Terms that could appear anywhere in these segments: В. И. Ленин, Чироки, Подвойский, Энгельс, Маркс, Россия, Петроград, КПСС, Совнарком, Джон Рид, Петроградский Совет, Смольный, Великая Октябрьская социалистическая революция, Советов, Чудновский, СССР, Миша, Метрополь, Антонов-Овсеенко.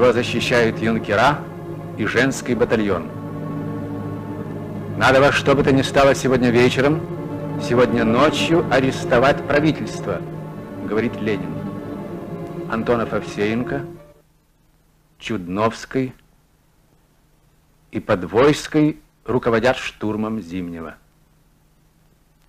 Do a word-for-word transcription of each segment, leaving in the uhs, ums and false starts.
Его защищают юнкера и женский батальон. Надо во что бы то ни стало сегодня вечером, сегодня ночью арестовать правительство, говорит Ленин. Антонов-Овсеенко, Чудновский и Подвойский руководят штурмом Зимнего.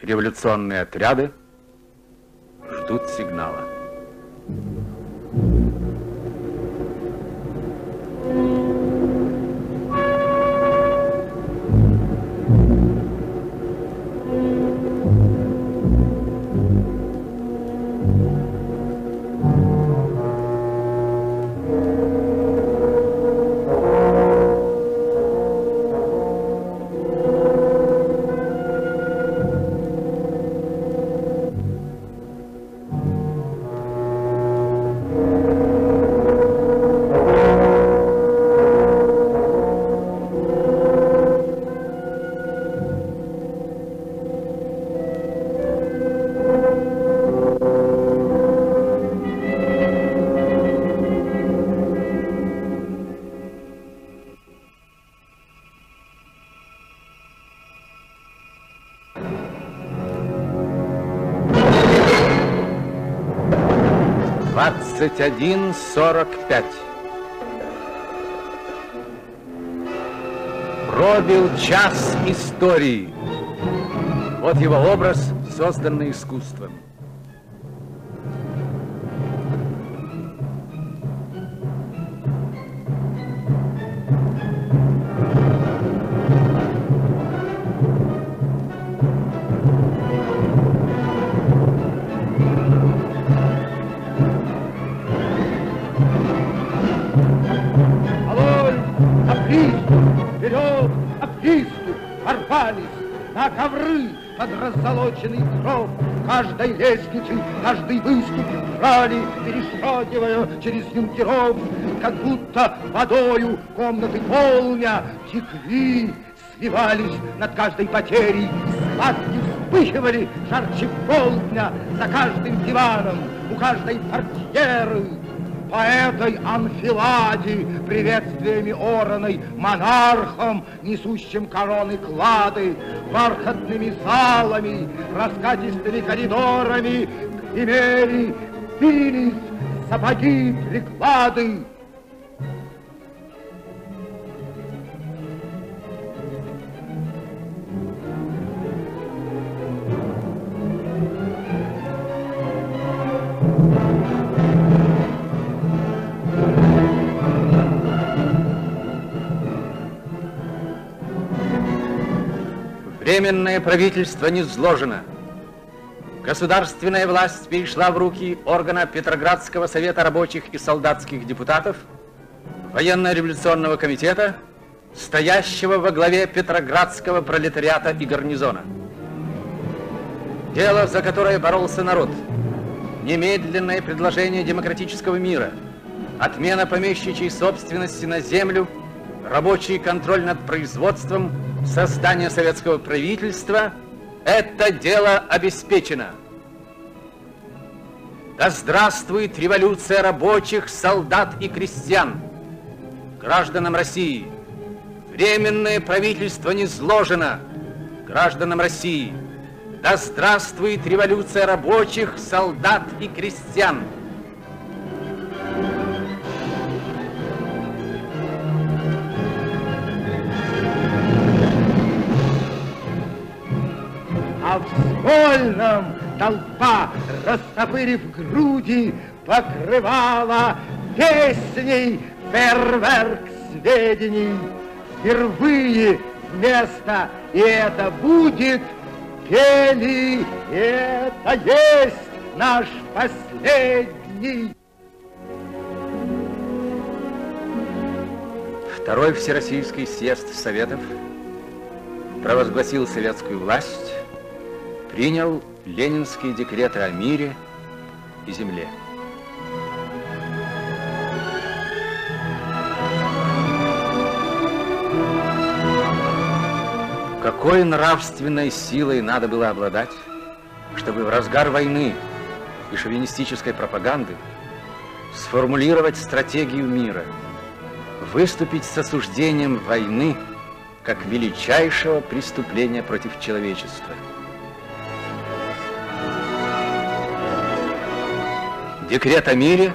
Революционные отряды ждут сигнала. двадцать один сорок пять. Пробил час истории. Вот его образ, созданный искусством. Кров, каждой лестницей, каждый выступ брали, перешагивая через юнкеров, как будто водою комнаты полня текли, сливались над каждой потерей, схватки вспыхивали жарче полдня за каждым диваном, у каждой портьеры. По этой анфиладе приветствиями ораной монархам, несущим короны клады, бархатными залами, раскатистыми коридорами, к имели пились сапоги приклады. Временное правительство не сложено. Государственная власть перешла в руки органа Петроградского Совета рабочих и солдатских депутатов, военно-революционного комитета, стоящего во главе Петроградского пролетариата и гарнизона. Дело, за которое боролся народ, немедленное предложение демократического мира, отмена помещичьей собственности на землю, рабочий контроль над производством, создание советского правительства – это дело обеспечено. Да здравствует революция рабочих, солдат и крестьян. Гражданам России временное правительство низложено. Гражданам России да здравствует революция рабочих, солдат и крестьян. А в Смольном толпа, растопырив груди, покрывала песней фейерверк сведений. Впервые вместо «и это будет» пели «и это есть наш последний». Второй Всероссийский съезд Советов провозгласил советскую власть, принял ленинские декреты о мире и земле. Какой нравственной силой надо было обладать, чтобы в разгар войны и шовинистической пропаганды сформулировать стратегию мира, выступить с осуждением войны как величайшего преступления против человечества. Декрет о мире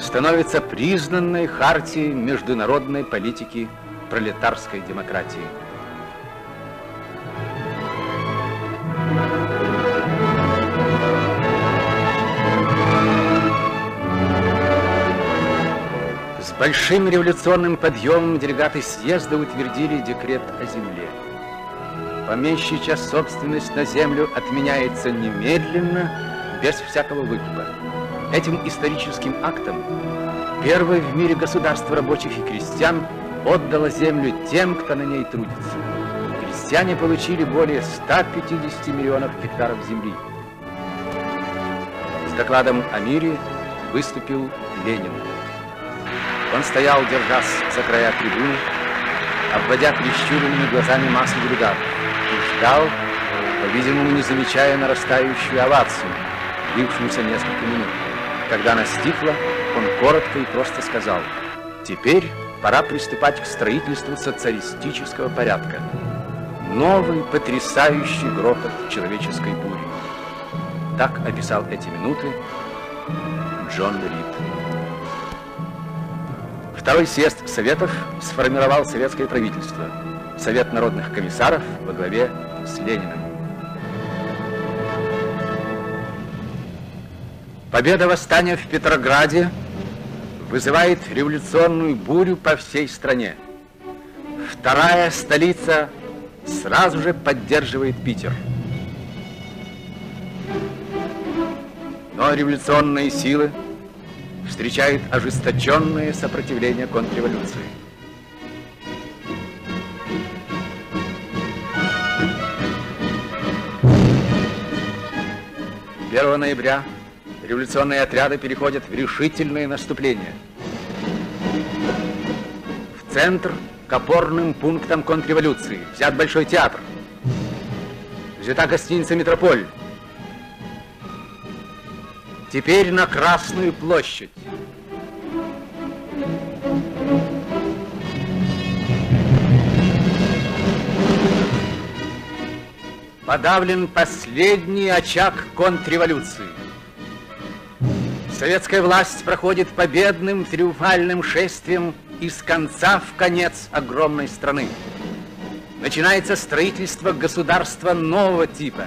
становится признанной хартией международной политики пролетарской демократии. С большим революционным подъемом делегаты съезда утвердили декрет о земле. Помещичья собственность на землю отменяется немедленно, без всякого выкупа. Этим историческим актом первое в мире государство рабочих и крестьян отдало землю тем, кто на ней трудится. Крестьяне получили более ста пятидесяти миллионов гектаров земли. С докладом о мире выступил Ленин. Он стоял, держась за края трибуны, обводя прищуренными глазами массу делегатов, и ждал, по-видимому, не замечая нарастающую овацию, длившуюся несколько минут. Когда она стихла, он коротко и просто сказал: «Теперь пора приступать к строительству социалистического порядка». Новый потрясающий грохот человеческой бури. Так описал эти минуты Джон Рид. Второй съезд Советов сформировал советское правительство, Совет народных комиссаров во главе с Лениным. Победа восстания в Петрограде вызывает революционную бурю по всей стране. Вторая столица сразу же поддерживает Питер. Но революционные силы встречают ожесточенное сопротивление контрреволюции. первого ноября революционные отряды переходят в решительное наступление. В центр, к опорным пунктам контрреволюции, взят Большой театр. Взята гостиница «Метрополь». Теперь на Красную площадь. Подавлен последний очаг контрреволюции. Советская власть проходит победным триумфальным шествием из конца в конец огромной страны. Начинается строительство государства нового типа.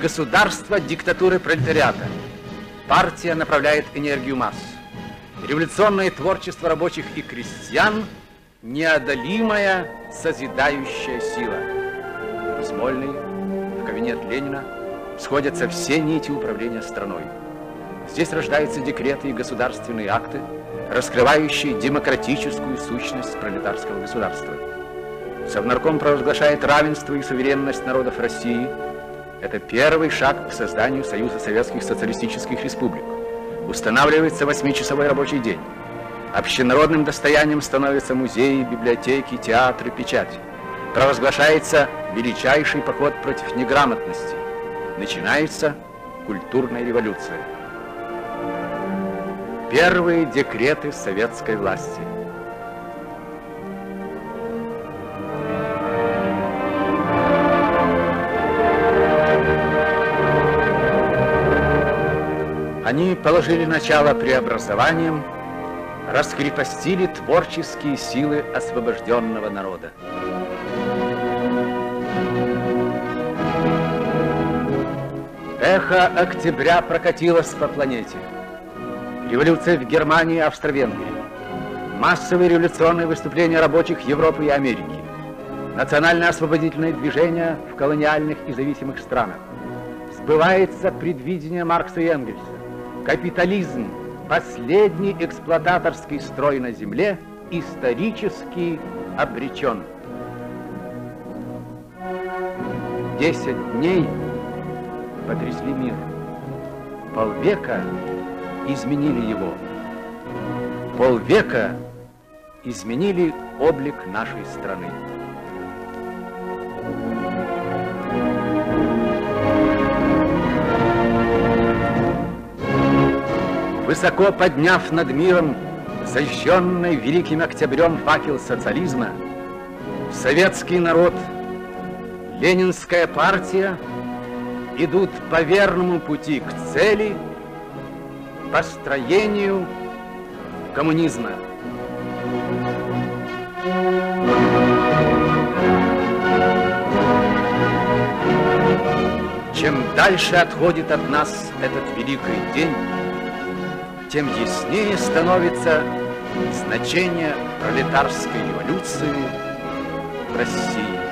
Государство диктатуры пролетариата. Партия направляет энергию масс. Революционное творчество рабочих и крестьян – неодолимая созидающая сила. В Смольный, в кабинет Ленина, сходятся все нити управления страной. Здесь рождаются декреты и государственные акты, раскрывающие демократическую сущность пролетарского государства. Совнарком провозглашает равенство и суверенность народов России. Это первый шаг к созданию Союза Советских Социалистических Республик. Устанавливается восьмичасовой рабочий день. Общенародным достоянием становятся музеи, библиотеки, театры, печать. Провозглашается величайший поход против неграмотности. Начинается культурная революция. Первые декреты советской власти. Они положили начало преобразованиям, раскрепостили творческие силы освобожденного народа. Эхо октября прокатилось по планете. Революция в Германии и Австро-Венгрии. Массовые революционные выступления рабочих Европы и Америки. Национально-освободительное движение в колониальных и зависимых странах. Сбывается предвидение Маркса и Энгельса. Капитализм, последний эксплуататорский строй на земле, исторически обречен. Десять дней потрясли мир. Полвека изменили его. Полвека изменили облик нашей страны. Высоко подняв над миром зажженный Великим Октябрем факел социализма, советский народ, Ленинская партия идут по верному пути к цели, построению коммунизма. Чем дальше отходит от нас этот великий день, тем яснее становится значение пролетарской революции в России.